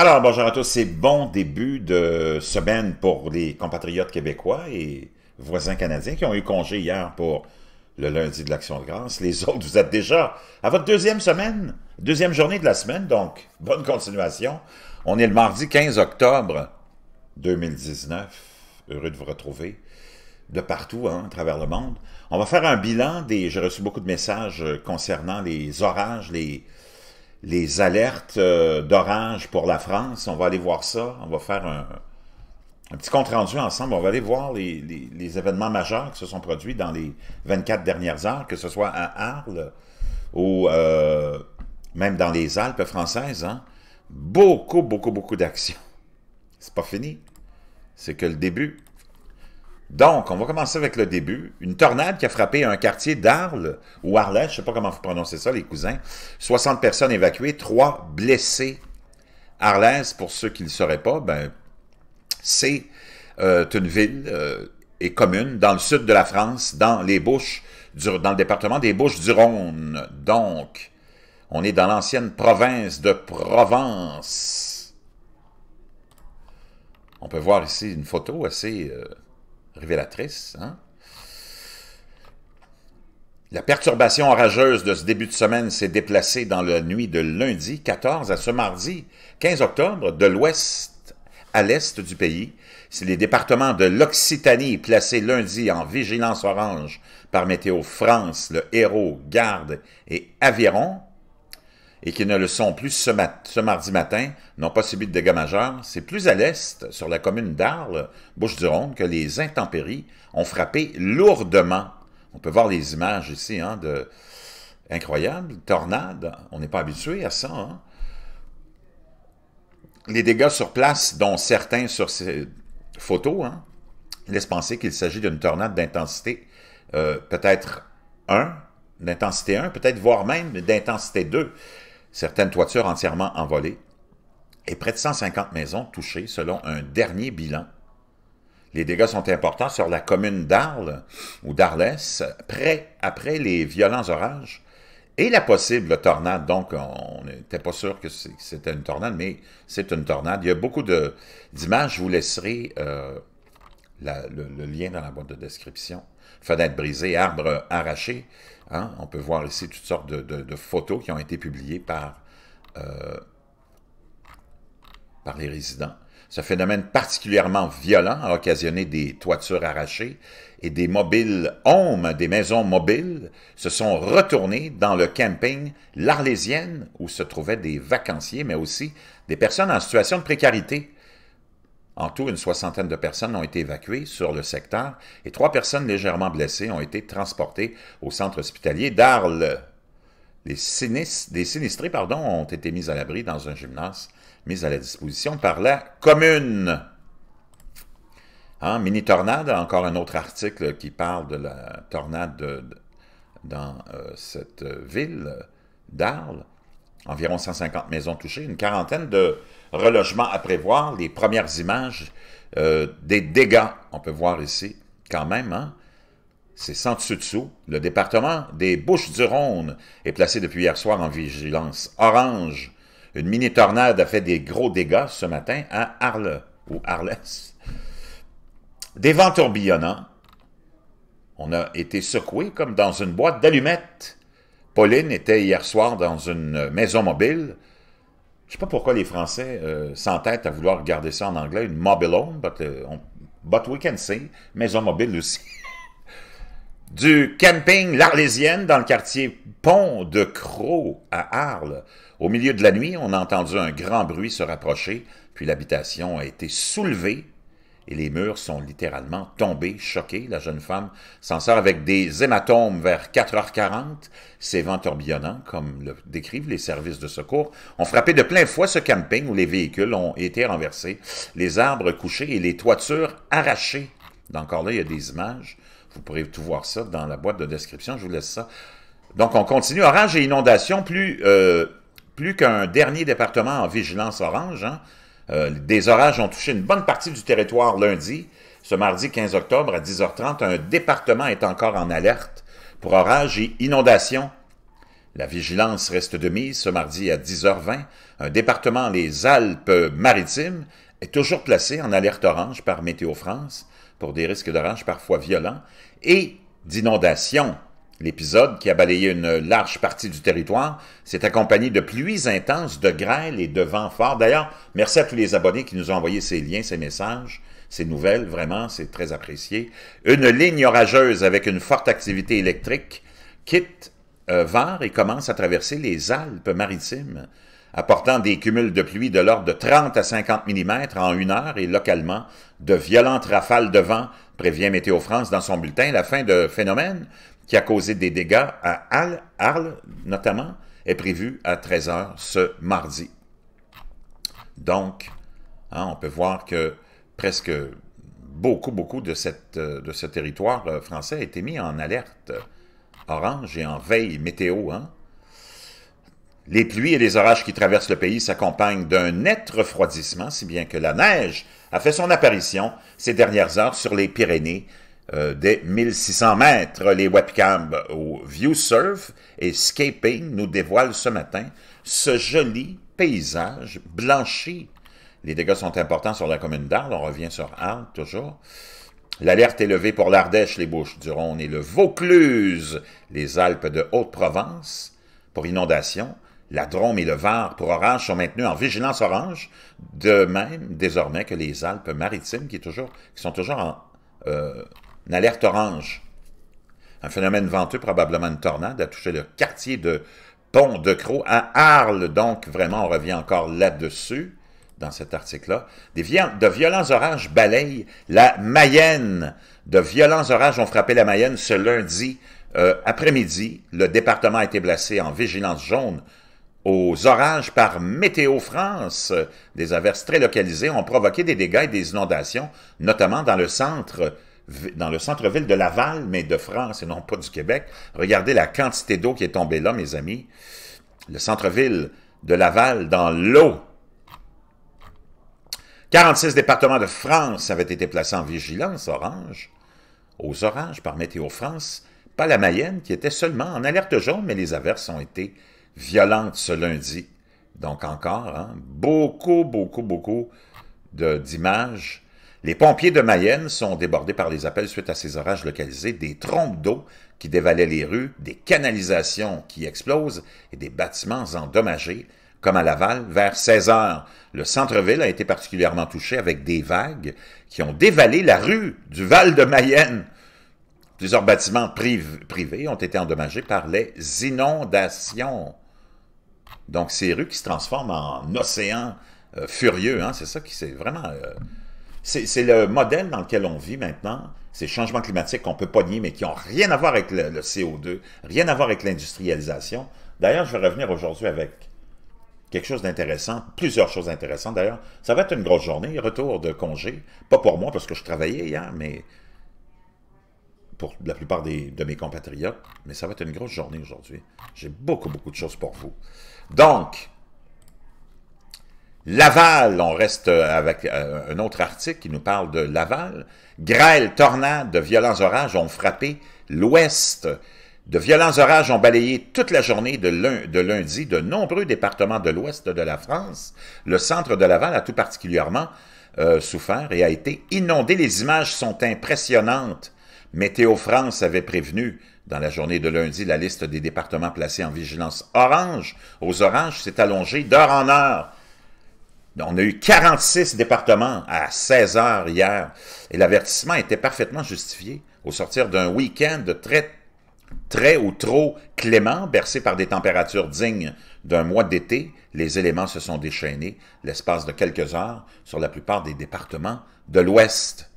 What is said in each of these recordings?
Alors, bonjour à tous, c'est bon début de semaine pour les compatriotes québécois et voisins canadiens qui ont eu congé hier pour le lundi de l'Action de grâce. Les autres, vous êtes déjà à votre deuxième journée de la semaine, donc bonne continuation. On est le mardi 15 octobre 2019, heureux de vous retrouver de partout, hein, à travers le monde. On va faire un bilan des... J'ai reçu beaucoup de messages concernant les orages, les alertes d'orage pour la France. On va aller voir ça, on va faire un petit compte-rendu ensemble, on va aller voir les événements majeurs qui se sont produits dans les 24 dernières heures, que ce soit à Arles ou même dans les Alpes françaises, hein. Beaucoup, beaucoup, beaucoup d'actions. C'est pas fini, c'est que le début. Donc, on va commencer avec le début. Une tornade qui a frappé un quartier d'Arles, ou Arles, je ne sais pas comment vous prononcez ça, les cousins. 60 personnes évacuées, 3 blessés. Arles, pour ceux qui ne le sauraient pas, ben, c'est une ville et commune dans le sud de la France, dans le département des Bouches-du-Rhône. Donc, on est dans l'ancienne province de Provence. On peut voir ici une photo assez... révélatrice, hein? La perturbation orageuse de ce début de semaine s'est déplacée dans la nuit de lundi 14 à ce mardi 15 octobre de l'ouest à l'est du pays. C'est les départements de l'Occitanie placés lundi en vigilance orange par Météo-France, le Hérault, Gard et Aveyron, et qui ne le sont plus ce mardi matin, n'ont pas subi de dégâts majeurs. C'est plus à l'est, sur la commune d'Arles, Bouches-du-Rhône, que les intempéries ont frappé lourdement. On peut voir les images ici, hein, de... Incroyable, tornade, on n'est pas habitué à ça, hein. Les dégâts sur place, dont certains sur ces photos, hein, laissent penser qu'il s'agit d'une tornade d'intensité peut-être 1, d'intensité 1, peut-être voire même d'intensité 2. Certaines toitures entièrement envolées et près de 150 maisons touchées selon un dernier bilan. Les dégâts sont importants sur la commune d'Arles ou d'Arles, après les violents orages et la possible tornade. Donc, on n'était pas sûr que c'était une tornade, mais c'est une tornade. Il y a beaucoup d'images. Je vous laisserai le lien dans la boîte de description. Fenêtres brisées, arbres arrachés. Hein? On peut voir ici toutes sortes de photos qui ont été publiées par les résidents. Ce phénomène particulièrement violent a occasionné des toitures arrachées et des maisons mobiles se sont retournées dans le camping l'Arlésienne où se trouvaient des vacanciers, mais aussi des personnes en situation de précarité. En tout, une soixantaine de personnes ont été évacuées sur le secteur et 3 personnes légèrement blessées ont été transportées au centre hospitalier d'Arles. Les sinistrés, pardon, ont été mis à l'abri dans un gymnase mis à la disposition par la commune. Hein, mini-tornade, encore un autre article qui parle de la tornade dans cette ville d'Arles. Environ 150 maisons touchées, une quarantaine de relogements à prévoir. Les premières images des dégâts, on peut voir ici quand même, hein? C'est sans dessus-dessous. Le département des Bouches-du-Rhône est placé depuis hier soir en vigilance orange. Une mini-tornade a fait des gros dégâts ce matin à Arles, ou Arles. Des vents tourbillonnants. On a été secoué comme dans une boîte d'allumettes. Pauline était hier soir dans une maison mobile. Je ne sais pas pourquoi les Français s'entêtent à vouloir garder ça en anglais, une mobile home, but we can see, maison mobile aussi. Du camping l'Arlésienne dans le quartier Pont-de-Crau à Arles. Au milieu de la nuit, on a entendu un grand bruit se rapprocher, puis l'habitation a été soulevée et les murs sont littéralement tombés, choqués. La jeune femme s'en sort avec des hématomes vers 4h40. Ces vents tourbillonnants, comme le décrivent les services de secours, ont frappé de plein fouet ce camping où les véhicules ont été renversés, les arbres couchés et les toitures arrachées. Encore là, il y a des images. Vous pourrez tout voir ça dans la boîte de description. Je vous laisse ça. Donc, on continue. Orage et inondation, plus qu'un dernier département en vigilance orange, hein? Des orages ont touché une bonne partie du territoire lundi. Ce mardi 15 octobre à 10h30, un département est encore en alerte pour orages et inondations. La vigilance reste de mise ce mardi à 10h20. Un département, les Alpes-Maritimes, est toujours placé en alerte orange par Météo-France pour des risques d'orages parfois violents et d'inondations. L'épisode, qui a balayé une large partie du territoire, s'est accompagné de pluies intenses, de grêle et de vents forts. D'ailleurs, merci à tous les abonnés qui nous ont envoyé ces liens, ces messages, ces nouvelles. Vraiment, c'est très apprécié. Une ligne orageuse avec une forte activité électrique quitte Var et commence à traverser les Alpes-Maritimes, apportant des cumuls de pluie de l'ordre de 30 à 50 mm en une heure et localement de violentes rafales de vent, prévient Météo-France dans son bulletin. La fin de phénomène qui a causé des dégâts à Arles notamment est prévue à 13h ce mardi. Donc, hein, on peut voir que presque beaucoup de ce territoire français a été mis en alerte orange et en veille météo, hein? Les pluies et les orages qui traversent le pays s'accompagnent d'un net refroidissement, si bien que la neige a fait son apparition ces dernières heures sur les Pyrénées dès 1600 mètres. Les webcams au View Surf et Scaping nous dévoilent ce matin ce joli paysage blanchi. Les dégâts sont importants sur la commune d'Arles, on revient sur Arles toujours. L'alerte est levée pour l'Ardèche, les Bouches-du-Rhône et le Vaucluse, les Alpes de Haute-Provence pour inondation. La Drôme et le Var pour orage sont maintenus en vigilance orange, de même désormais que les Alpes-Maritimes qui sont toujours en alerte orange. Un phénomène venteux, probablement une tornade, a touché le quartier de Pont-de-Crau à Arles. Donc vraiment, on revient encore là-dessus. Dans cet article-là, de violents orages balayent la Mayenne. De violents orages ont frappé la Mayenne ce lundi après-midi. Le département a été placé en vigilance jaune aux orages par Météo-France. Des averses très localisées ont provoqué des dégâts et des inondations, notamment dans le centre-ville de Laval, mais de France et non pas du Québec. Regardez la quantité d'eau qui est tombée là, mes amis. Le centre-ville de Laval dans l'eau. 46 départements de France avaient été placés en vigilance orange, aux orages par Météo-France, pas la Mayenne qui était seulement en alerte jaune, mais les averses ont été violentes ce lundi. Donc encore, hein, beaucoup d'images. Les pompiers de Mayenne sont débordés par les appels suite à ces orages localisés, des trompes d'eau qui dévalaient les rues, des canalisations qui explosent et des bâtiments endommagés. Comme à Laval, vers 16h, le centre-ville a été particulièrement touché avec des vagues qui ont dévalé la rue du Val de Mayenne. Plusieurs bâtiments privés ont été endommagés par les inondations. Donc, ces rues qui se transforment en océan furieux, hein, c'est ça qui c'est vraiment... c'est le modèle dans lequel on vit maintenant, ces changements climatiques qu'on peut pas nier, mais qui n'ont rien à voir avec le CO2, rien à voir avec l'industrialisation. D'ailleurs, je vais revenir aujourd'hui avec... quelque chose d'intéressant, plusieurs choses intéressantes d'ailleurs. Ça va être une grosse journée, retour de congé. Pas pour moi parce que je travaillais hier, mais pour la plupart de mes compatriotes. Mais ça va être une grosse journée aujourd'hui. J'ai beaucoup de choses pour vous. Donc, Laval, on reste avec un autre article qui nous parle de Laval. Grêle, tornades, de violents orages ont frappé l'Ouest. De violents orages ont balayé toute la journée de lundi de nombreux départements de l'ouest de la France. Le centre de Laval a tout particulièrement souffert et a été inondé. Les images sont impressionnantes. Météo-France avait prévenu dans la journée de lundi la liste des départements placés en vigilance orange. Aux orages, s'est allongée d'heure en heure. On a eu 46 départements à 16 heures hier et l'avertissement était parfaitement justifié au sortir d'un week-end de très ou trop clément, bercé par des températures dignes d'un mois d'été. Les éléments se sont déchaînés l'espace de quelques heures sur la plupart des départements de l'Ouest.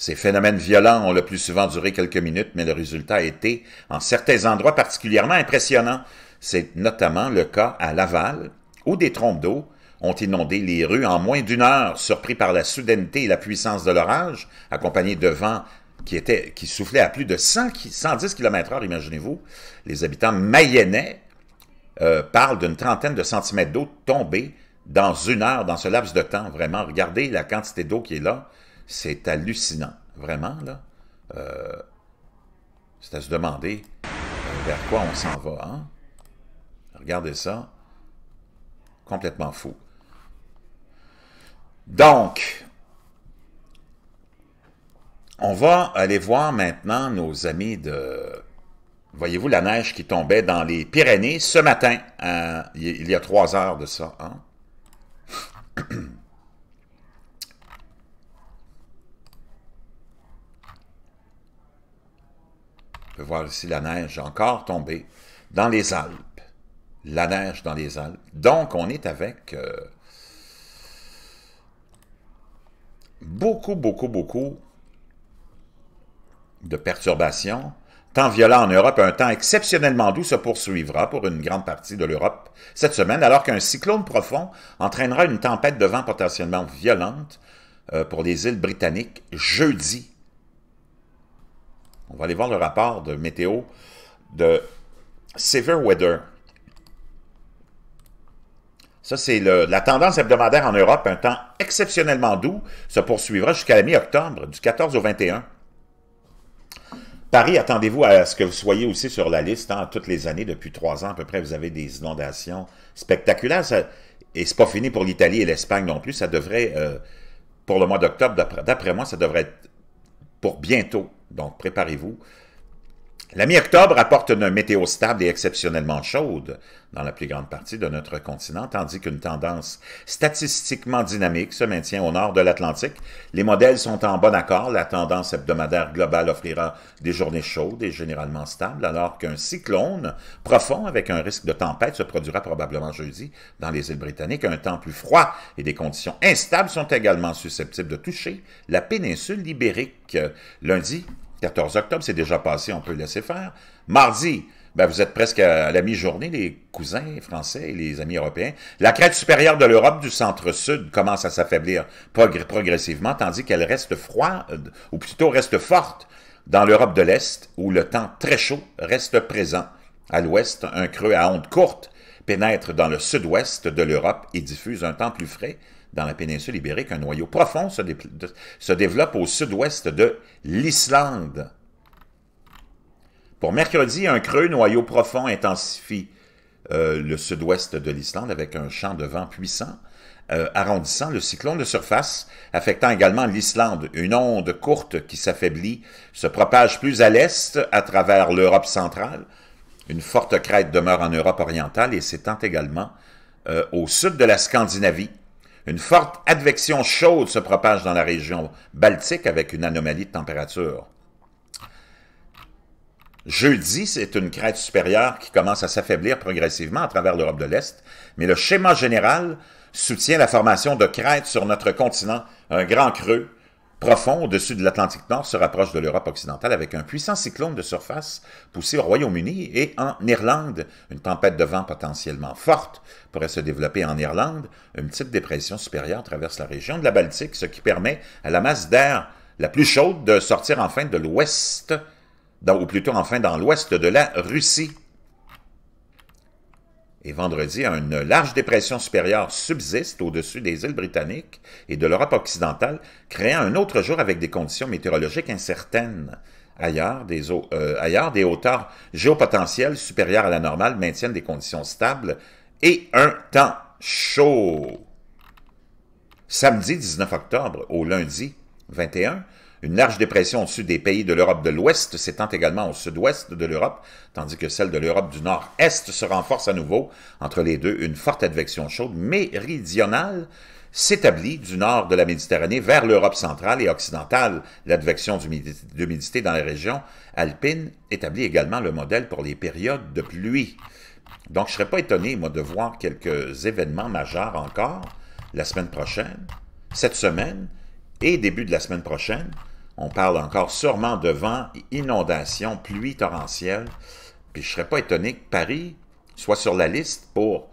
Ces phénomènes violents ont le plus souvent duré quelques minutes, mais le résultat a été, en certains endroits, particulièrement impressionnant. C'est notamment le cas à Laval, où des trompes d'eau ont inondé les rues en moins d'une heure, surpris par la soudaineté et la puissance de l'orage, accompagnés de vents qui soufflait à plus de 110 km/h, imaginez-vous. Les habitants mayennais parlent d'une trentaine de centimètres d'eau tombée dans une heure, dans ce laps de temps. Vraiment, regardez la quantité d'eau qui est là. C'est hallucinant, vraiment, là. C'est à se demander vers quoi on s'en va, hein? Regardez ça. Complètement fou. Donc, on va aller voir maintenant nos amis de... Voyez-vous la neige qui tombait dans les Pyrénées ce matin, il y a 3 heures de ça. Hein? On peut voir ici la neige encore tombée dans les Alpes. La neige dans les Alpes. Donc, on est avec beaucoup de perturbations. Temps violent en Europe, un temps exceptionnellement doux se poursuivra pour une grande partie de l'Europe cette semaine, alors qu'un cyclone profond entraînera une tempête de vent potentiellement violente pour les îles britanniques jeudi. On va aller voir le rapport de météo de Severe Weather. Ça, c'est la tendance hebdomadaire en Europe. Un temps exceptionnellement doux se poursuivra jusqu'à la mi-octobre, du 14 au 21. Paris, attendez-vous à ce que vous soyez aussi sur la liste. Hein, toutes les années, depuis 3 ans à peu près, vous avez des inondations spectaculaires. Ça, et c'est pas fini pour l'Italie et l'Espagne non plus. Ça devrait, pour le mois d'octobre, d'après moi, ça devrait être pour bientôt. Donc, préparez-vous. La mi-octobre apporte une météo stable et exceptionnellement chaude dans la plus grande partie de notre continent, tandis qu'une tendance statistiquement dynamique se maintient au nord de l'Atlantique. Les modèles sont en bon accord. La tendance hebdomadaire globale offrira des journées chaudes et généralement stables, alors qu'un cyclone profond avec un risque de tempête se produira probablement jeudi dans les îles britanniques. Un temps plus froid et des conditions instables sont également susceptibles de toucher la péninsule ibérique. Lundi, 14 octobre, c'est déjà passé, on peut le laisser faire. Mardi, ben vous êtes presque à la mi-journée, les cousins français et les amis européens. La crête supérieure de l'Europe du centre-sud commence à s'affaiblir progressivement, tandis qu'elle reste froide, ou plutôt reste forte, dans l'Europe de l'Est, où le temps très chaud reste présent. À l'ouest, un creux à ondes courtes pénètre dans le sud-ouest de l'Europe et diffuse un temps plus frais. Dans la péninsule ibérique, un noyau profond se développe au sud-ouest de l'Islande. Pour mercredi, un creux noyau profond intensifie le sud-ouest de l'Islande avec un champ de vent puissant, arrondissant le cyclone de surface, affectant également l'Islande. Une onde courte qui s'affaiblit se propage plus à l'est à travers l'Europe centrale. Une forte crête demeure en Europe orientale et s'étend également au sud de la Scandinavie. Une forte advection chaude se propage dans la région baltique avec une anomalie de température. Jeudi, c'est une crête supérieure qui commence à s'affaiblir progressivement à travers l'Europe de l'Est, mais le schéma général soutient la formation de crêtes sur notre continent. Un grand creux profond au-dessus de l'Atlantique Nord se rapproche de l'Europe occidentale avec un puissant cyclone de surface poussé au Royaume-Uni et en Irlande. Une tempête de vent potentiellement forte pourrait se développer en Irlande. Une petite dépression supérieure traverse la région de la Baltique, ce qui permet à la masse d'air la plus chaude de sortir enfin de l'ouest, ou plutôt enfin dans l'ouest de la Russie. Et vendredi, une large dépression supérieure subsiste au-dessus des îles britanniques et de l'Europe occidentale, créant un autre jour avec des conditions météorologiques incertaines. Ailleurs, des hauteurs géopotentielles supérieures à la normale maintiennent des conditions stables et un temps chaud. Samedi 19 octobre au lundi 21, une large dépression au-dessus des pays de l'Europe de l'Ouest s'étend également au sud-ouest de l'Europe, tandis que celle de l'Europe du Nord-Est se renforce à nouveau. Entre les deux, une forte advection chaude méridionale s'établit du nord de la Méditerranée vers l'Europe centrale et occidentale. L'advection d'humidité dans les régions alpines établit également le modèle pour les périodes de pluie. Donc, je ne serais pas étonné, moi, de voir quelques événements majeurs encore la semaine prochaine, cette semaine et début de la semaine prochaine. On parle encore sûrement de vent, inondations, pluie torrentielle. Puis je ne serais pas étonné que Paris soit sur la liste pour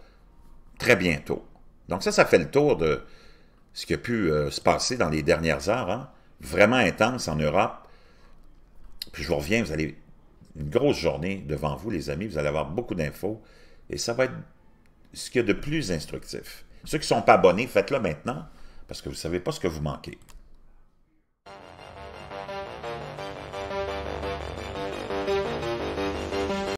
très bientôt. Donc ça fait le tour de ce qui a pu se passer dans les dernières heures. Hein? Vraiment intense en Europe. Puis je vous reviens, vous allez une grosse journée devant vous, les amis. Vous allez avoir beaucoup d'infos. Et ça va être ce qu'il y a de plus instructif. Ceux qui ne sont pas abonnés, faites-le maintenant parce que vous ne savez pas ce que vous manquez.